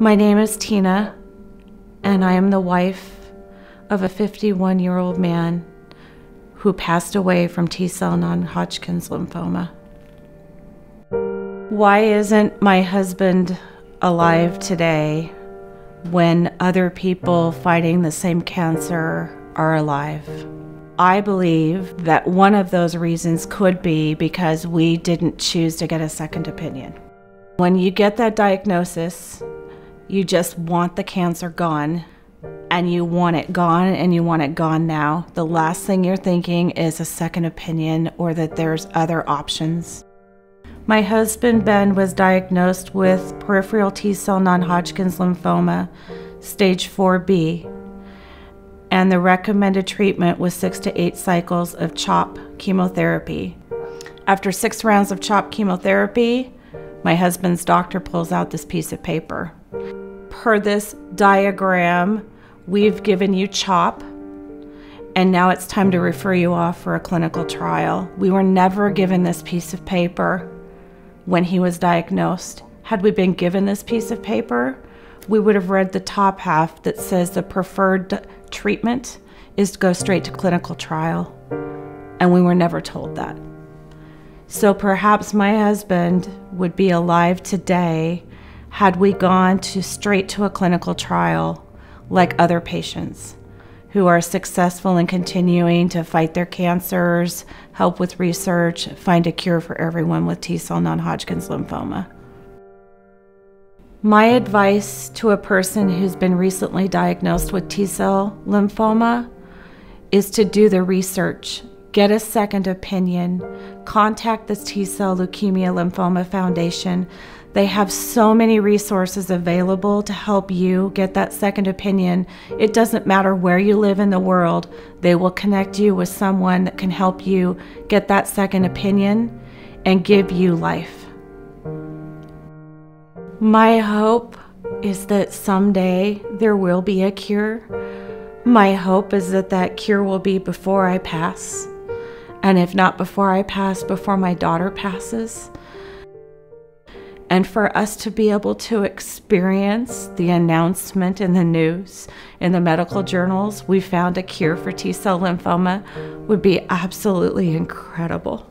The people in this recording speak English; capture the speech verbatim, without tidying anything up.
My name is Tina, and I am the wife of a fifty-one-year-old man who passed away from T-cell non-Hodgkin's lymphoma. Why isn't my husband alive today when other people fighting the same cancer are alive? I believe that one of those reasons could be because we didn't choose to get a second opinion. When you get that diagnosis, you just want the cancer gone, and you want it gone, and you want it gone now. The last thing you're thinking is a second opinion or that there's other options. My husband, Ben, was diagnosed with peripheral T-cell non-Hodgkin's lymphoma, stage four B, and the recommended treatment was six to eight cycles of CHOP chemotherapy. After six rounds of CHOP chemotherapy, my husband's doctor pulls out this piece of paper. Per this diagram, we've given you CHOP, and now it's time to refer you off for a clinical trial. We were never given this piece of paper when he was diagnosed. Had we been given this piece of paper, we would have read the top half that says the preferred treatment is to go straight to clinical trial, and we were never told that. So perhaps my husband would be alive today had we gone to straight to a clinical trial like other patients who are successful in continuing to fight their cancers, help with research, find a cure for everyone with T-cell non-Hodgkin's lymphoma. My advice to a person who's been recently diagnosed with T-cell lymphoma is to do the research, get a second opinion, contact the T-cell Leukemia Lymphoma Foundation. They have so many resources available to help you get that second opinion. It doesn't matter where you live in the world, they will connect you with someone that can help you get that second opinion and give you life. My hope is that someday there will be a cure. My hope is that that cure will be before I pass. And if not before I pass, before my daughter passes. And for us to be able to experience the announcement in the news, in the medical journals, we found a cure for T-cell lymphoma, would be absolutely incredible.